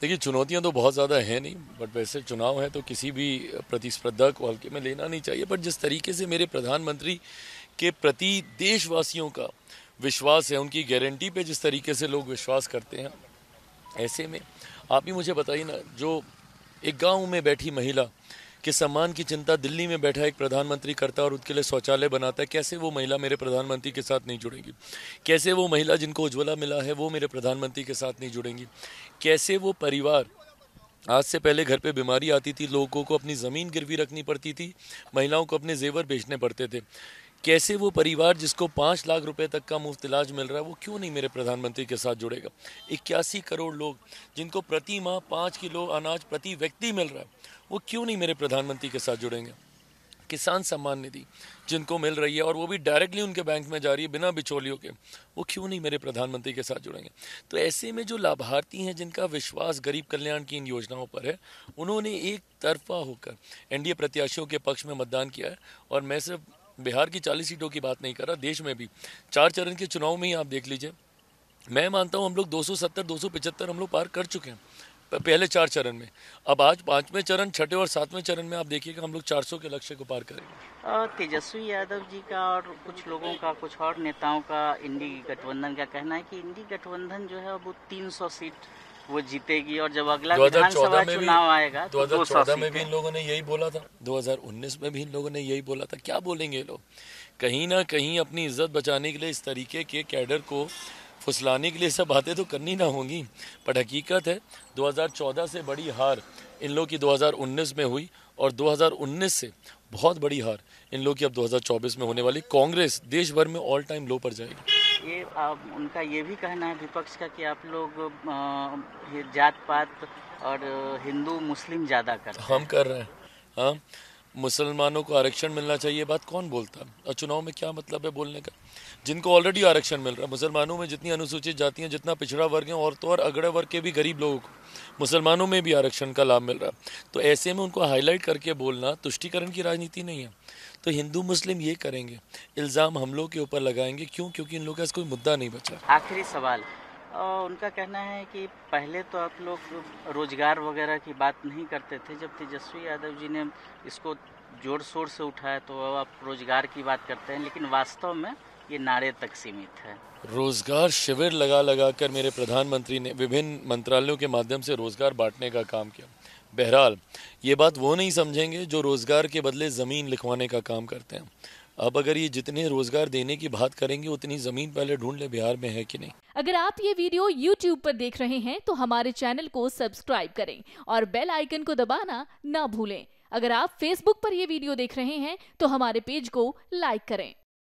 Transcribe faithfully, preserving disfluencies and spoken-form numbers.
देखिए, चुनौतियां तो बहुत ज़्यादा हैं नहीं, बट वैसे चुनाव है तो किसी भी प्रतिस्पर्धा को हल्के में लेना नहीं चाहिए। बट जिस तरीके से मेरे प्रधानमंत्री के प्रति देशवासियों का विश्वास है, उनकी गारंटी पे जिस तरीके से लोग विश्वास करते हैं, ऐसे में आप ही मुझे बताइए ना, जो एक गाँव में बैठी महिला के सम्मान की चिंता दिल्ली में बैठा एक प्रधानमंत्री करता है और उनके लिए शौचालय बनाता है, कैसे वो महिला मेरे प्रधानमंत्री के साथ नहीं जुड़ेगी? कैसे वो महिला जिनको उज्ज्वला मिला है वो मेरे प्रधानमंत्री के साथ नहीं जुड़ेंगी? कैसे वो परिवार, आज से पहले घर पे बीमारी आती थी, लोगों को अपनी ज़मीन गिरवी रखनी पड़ती थी, महिलाओं को अपने जेवर बेचने पड़ते थे, कैसे वो परिवार जिसको पाँच लाख रुपए तक का मुफ्त इलाज मिल रहा है वो क्यों नहीं मेरे प्रधानमंत्री के साथ जुड़ेगा? इक्यासी करोड़ लोग जिनको प्रति माह पाँच किलो अनाज प्रति व्यक्ति मिल रहा है वो क्यों नहीं मेरे प्रधानमंत्री के साथ जुड़ेंगे? किसान सम्मान निधि जिनको मिल रही है और वो भी डायरेक्टली उनके बैंक में जा रही है बिना बिचौलियों के, वो क्यों नहीं मेरे प्रधानमंत्री के साथ जुड़ेंगे? तो ऐसे में जो लाभार्थी हैं, जिनका विश्वास गरीब कल्याण की इन योजनाओं पर है, उन्होंने एक तरफा होकर एनडीए प्रत्याशियों के पक्ष में मतदान किया है। और मैं सिर्फ बिहार की चालीस सीटों की बात नहीं कर रहा, देश में भी चार चरण के चुनाव में ही आप देख लीजिए, मैं मानता हूँ हम लोग दो सौ सत्तर दो सौ पचहत्तर हम लोग पार कर चुके हैं पहले चार चरण में। अब आज पांचवें चरण, छठे और सातवें चरण में आप देखिएगा हम लोग चार सौ के लक्ष्य को पार करेंगे। तेजस्वी यादव जी का और कुछ लोगों का, कुछ और नेताओं का, इंडी गठबंधन का कहना है कि इंडी गठबंधन जो है वो तीन सौ सीट वो जीतेगी और जब अगला विधानसभा चुनाव आएगा तो दो हज़ार चौदह में भी इन लोगों ने यही बोला था, दो हज़ार उन्नीस में भी इन लोगों ने यही बोला था। क्या बोलेंगे लोग? कहीं ना कहीं अपनी इज्जत बचाने के लिए इस तरीके के कैडर को फुसलाने के लिए सब बातें तो करनी ना होंगी। पर हकीकत है दो हज़ार चौदह से बड़ी हार इन लोग की दो हज़ार उन्नीस में हुई और दो हज़ार उन्नीस से बहुत बड़ी हार इन लोग की अब दो हज़ार चौबीस में होने वाली। कांग्रेस देश भर में ऑल टाइम लो पर जाएगी। ये आप, उनका ये भी कहना है विपक्ष का कि आप लोग आ, जात पात और हिंदू मुस्लिम ज़्यादा कर रहे हैं। हम कर रहे हैं, हाँ, मुसलमानों को आरक्षण मिलना चाहिए, बात कौन बोलता है? और चुनाव में क्या मतलब है बोलने का? जिनको ऑलरेडी आरक्षण मिल रहा है, मुसलमानों में जितनी अनुसूचित जातियाँ, जितना पिछड़ा वर्ग है और तो और अगड़े वर्ग के भी गरीब लोगों को मुसलमानों में भी आरक्षण का लाभ मिल रहा है, तो ऐसे में उनको हाईलाइट करके बोलना तुष्टिकरण की राजनीति नहीं है। तो हिंदू मुस्लिम ये करेंगे, इल्ज़ाम हम लोग के ऊपर लगाएंगे। क्यों? क्योंकि इन लोगों का कोई मुद्दा नहीं बचा। आखिरी सवाल, उनका कहना है कि पहले तो आप लोग रोजगार वगैरह की बात नहीं करते थे, जब तेजस्वी यादव जी ने इसको जोर शोर से उठाया तो आप रोजगार की बात करते हैं, लेकिन वास्तव में ये नारे तक सीमित है। रोजगार शिविर लगा लगा कर मेरे प्रधानमंत्री ने विभिन्न मंत्रालयों के माध्यम से रोजगार बांटने का काम किया। बहरहाल ये बात वो नहीं समझेंगे जो रोजगार के बदले ज़मीन लिखवाने का काम करते हैं। अब अगर ये जितने रोजगार देने की बात करेंगे उतनी ज़मीन पहले ढूंढ ले बिहार में है कि नहीं। अगर आप ये वीडियो YouTube पर देख रहे हैं तो हमारे चैनल को सब्सक्राइब करें और बेल आइकन को दबाना ना भूलें। अगर आप Facebook पर यह वीडियो देख रहे हैं तो हमारे पेज को लाइक करें।